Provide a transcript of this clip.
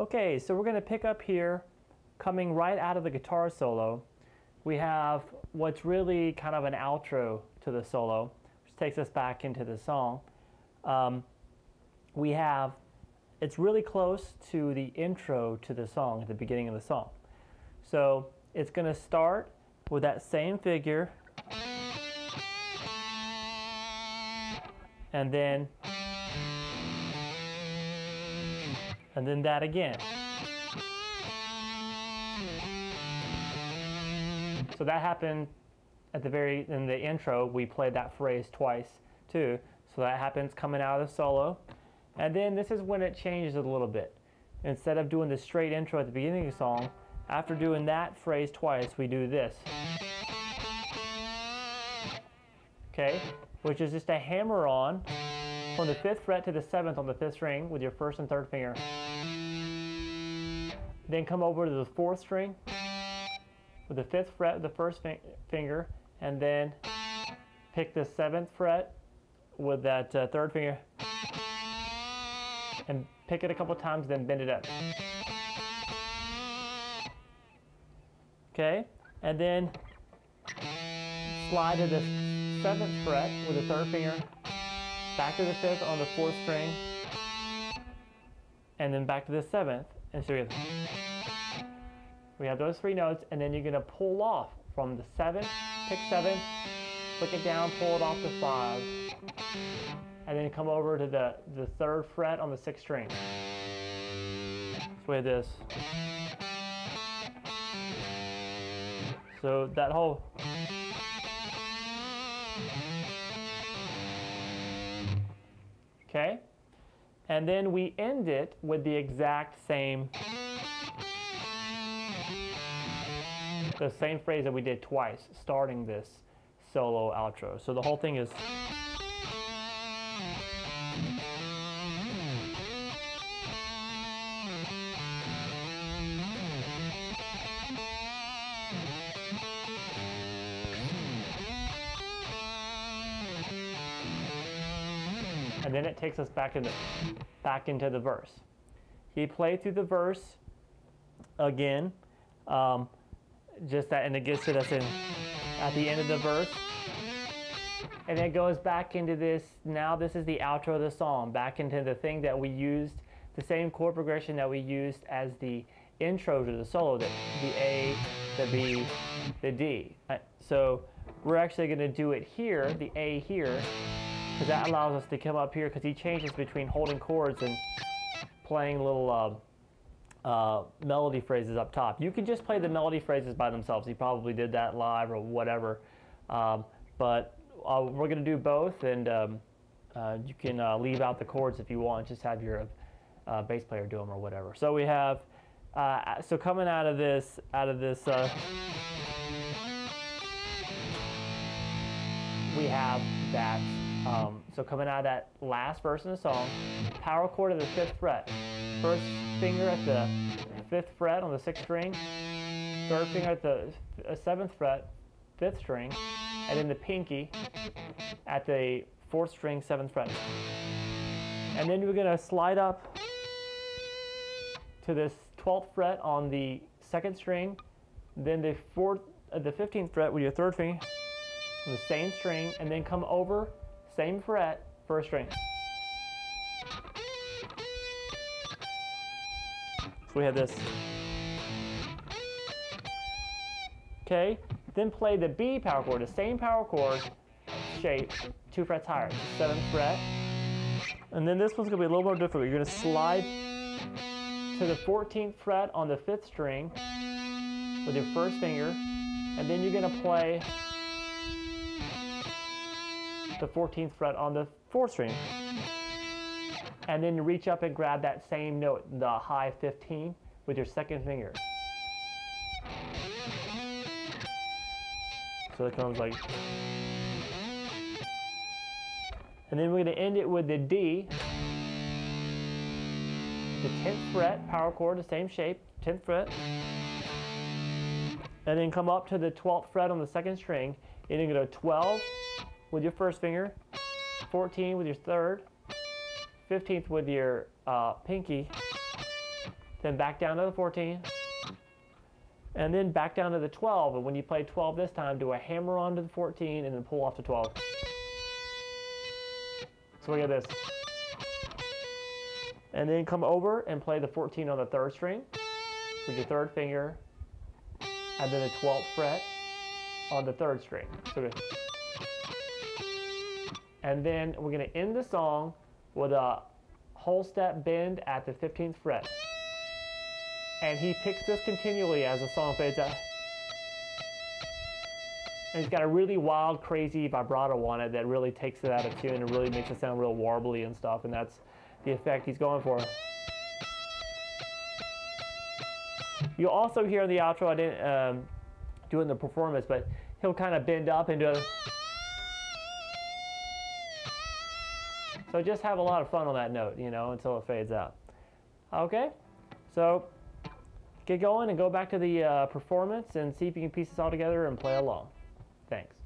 Okay, so we're going to pick up here, coming right out of the guitar solo. We have what's really kind of an outro to the solo, which takes us back into the song. It's really close to the intro to the song, at the beginning of the song. So it's going to start with that same figure, and then that again. So that happened at the in the intro. We played that phrase twice too. So that happens coming out of the solo. And then this is when it changes a little bit. Instead of doing the straight intro at the beginning of the song, after doing that phrase twice, we do this. Okay, which is just a hammer on from the 5th fret to the 7th on the 5th string with your 1st and 3rd finger. Then come over to the 4th string with the 5th fret, the 1st finger, and then pick the 7th fret with that 3rd finger and pick it a couple times, then bend it up. Okay, and then slide to the 7th fret with the 3rd finger, back to the 5th on the 4th string, and then back to the 7th, and so we have those three notes, and then you're going to pull off from the 7th, pick 7, flick it down, pull it off to 5, and then come over to the 3rd fret on the 6th string. So we have this. So that whole okay, and then we end it with the exact same, the same phrase that we did twice, starting this solo outro. So the whole thing is, and then it takes us back, back into the verse. He played through the verse again, just that, and it gets to this at the end of the verse, and it goes back into this. Now this is the outro of the song, back into the thing that we used, the same chord progression that we used as the intro to the solo, the A, the B, the D. So we're actually going to do it here, the A here, because that allows us to come up here, because he changes between holding chords and playing little melody phrases up top. You can just play the melody phrases by themselves. He probably did that live or whatever, but we're going to do both, and you can leave out the chords if you want, just have your bass player do them or whatever. So we have, so coming out of this, we have that. So coming out of that last verse in the song, power chord of the 5th fret, 1st finger at the 5th fret on the 6th string, 3rd finger at the 7th fret, 5th string, and then the pinky at the 4th string, 7th fret. And then we're going to slide up to this 12th fret on the 2nd string, then the 15th fret with your 3rd finger on the same string, and then come over, same fret, 1st string. So we have this. Okay, then play the B power chord, the same power chord shape, 2 frets higher, 7th fret. And then this one's going to be a little more difficult. You're going to slide to the 14th fret on the 5th string with your 1st finger, and then you're going to play the 14th fret on the 4th string, and then you reach up and grab that same note, the high 15, with your 2nd finger. So it comes like, and then we're going to end it with the D, the 10th fret power chord, the same shape, 10th fret, and then come up to the 12th fret on the 2nd string, and you're going to go 12 with your 1st finger, 14 with your 3rd, 15th with your pinky, then back down to the 14, and then back down to the 12. And when you play 12 this time, do a hammer on to the 14 and then pull off to 12. So we got this. And then come over and play the 14 on the third string with your third finger, and then the 12th fret on the third string. So good. And then we're going to end the song with a whole step bend at the 15th fret. And he picks this continually as the song fades out. And he's got a really wild, crazy vibrato on it that really takes it out of tune and really makes it sound real warbly and stuff, and that's the effect he's going for. You'll also hear in the outro, I didn't do it in the performance, but he'll kind of bend up and do it. So just have a lot of fun on that note, you know, until it fades out. Okay, so get going and go back to the performance and see if you can piece this all together and play along. Thanks.